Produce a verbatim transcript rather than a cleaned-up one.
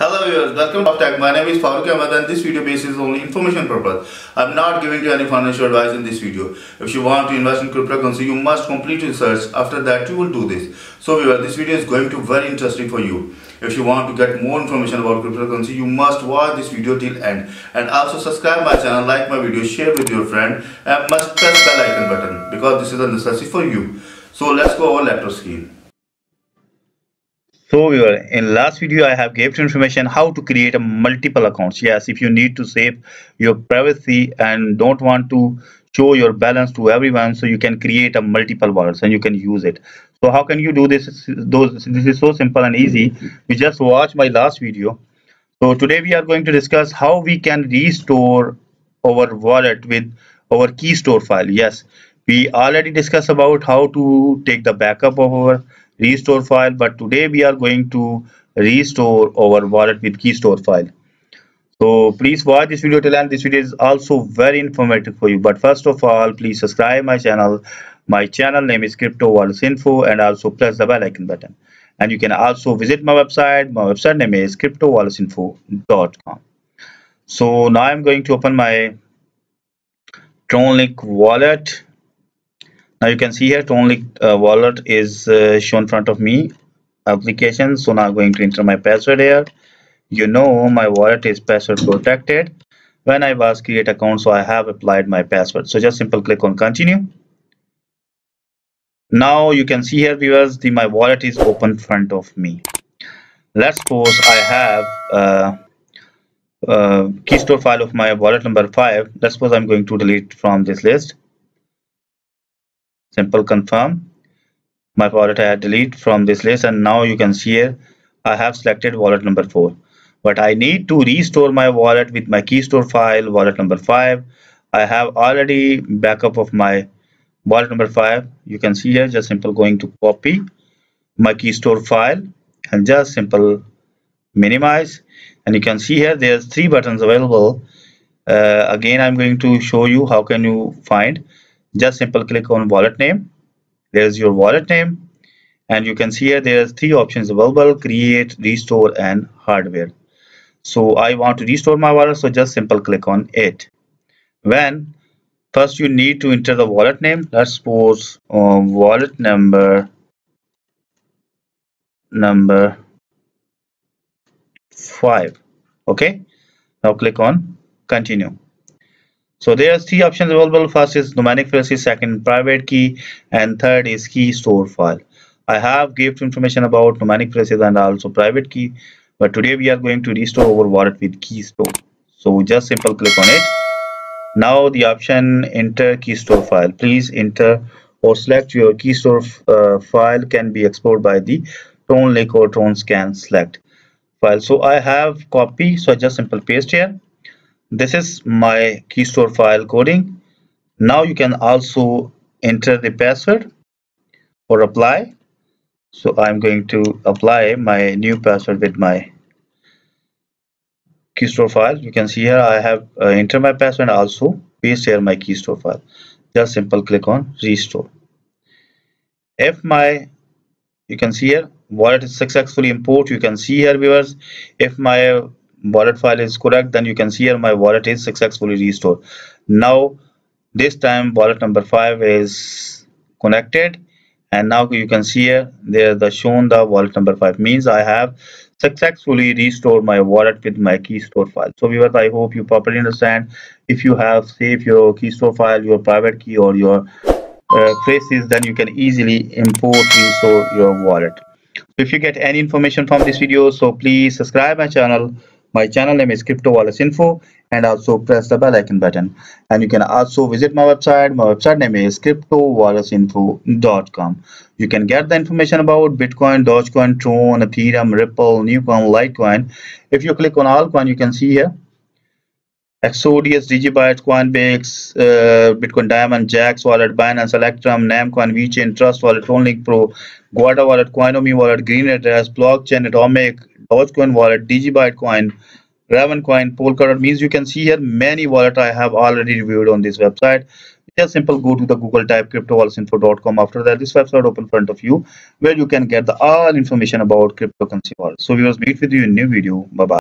Hello viewers, welcome to Tech. My name is Farukh Ahmed and this video basis is only information purpose. I am not giving you any financial advice in this video. If you want to invest in cryptocurrency, you must complete research. After that, you will do this. So viewers, this video is going to be very interesting for you. If you want to get more information about cryptocurrency, you must watch this video till end. And also subscribe my channel, like my video, share with your friend and must press the bell icon button because this is a necessity for you. So let's go over laptop screen. So viewers, in last video I have gave you information how to create a multiple accounts. Yes, if you need to save your privacy and don't want to show your balance to everyone, so you can create a multiple wallets and you can use it. So how can you do this? Those this is so simple and easy. You just watch my last video. So today we are going to discuss how we can restore our wallet with our key store file. Yes, we already discussed about how to take the backup of our restore file, but today we are going to restore our wallet with key store file. So please watch this video till end. This video is also very informative for you, but first of all, please subscribe my channel. My channel name is Crypto Wallets Info, and also press the bell icon button. And you can also visit my website. My website name is crypto wallets info dot com. So now I'm going to open my TronLink wallet. Now you can see here TronLink uh, wallet is uh, shown in front of me, application. So now I'm going to enter my password here. You know my wallet is password protected. When I was create account, so I have applied my password. So just simple click on continue. Now you can see here viewers, the my wallet is open in front of me. Let's suppose I have uh, uh, key store file of my wallet number five. Let's suppose I'm going to delete from this list. Simple confirm. My wallet I had delete from this list, and now you can see here I have selected wallet number four, but I need to restore my wallet with my key store file wallet number five. I have already backup of my wallet number five. You can see here just simple going to copy my key store file and just simple minimize, and you can see here there's three buttons available. Uh, again I'm going to show you how can you find. Just simple click on wallet name. There's your wallet name, and you can see here there's three options available: create, restore and hardware. So I want to restore my wallet, so just simple click on it. When first you need to enter the wallet name. Let's suppose um, wallet number number five. Okay, now click on continue. So there are three options available. First is numeric phrase, second private key, and third is key store file. I have given information about numeric phrases and also private key, but today we are going to restore our wallet with key store. So just simple click on it. Now the option enter key store file. Please enter or select your key store uh, file can be explored by the TronLink or Tron scan select file. So I have copy. So I just simple paste here. This is my key store file coding. Now you can also enter the password or apply. So I'm going to apply my new password with my key store file. You can see here I have uh, entered my password and also paste here my key store file. Just simple click on restore. If my you can see here wallet is successfully import. You can see here viewers, if my wallet file is correct, then you can see here my wallet is successfully restored. Now this time wallet number five is connected, and now you can see here there the shown the wallet number five means I have successfully restored my wallet with my key store file. So viewers, I hope you properly understand. If you have saved your key store file, your private key or your uh, phrases, then you can easily import restore your wallet. So if you get any information from this video, so please subscribe my channel. My channel name is Crypto Wallets Info, and also press the bell icon button. And you can also visit my website. My website name is crypto wallets info dot com. You can get the information about Bitcoin, Dogecoin, Tron, Ethereum, Ripple, Newcomb, Litecoin. If you click on all coin, you can see here Exodus, DigiByte, Coinbase, uh, Bitcoin Diamond, Jacks Wallet, Binance, Electrum, Namcoin, VeChain, Trust Wallet, TronLink Pro, Guarda Wallet, Coinomi Wallet, Green Address, Blockchain, Atomic, Dogecoin Wallet, DigiByte Coin, Raven Coin, Polkadot. Means you can see here many wallet I have already reviewed on this website. Just simple go to the Google, type crypto wallets info dot com. After that, this website open in front of you where you can get the all information about cryptocurrency wallets. So viewers, meet with you in new video. Bye bye.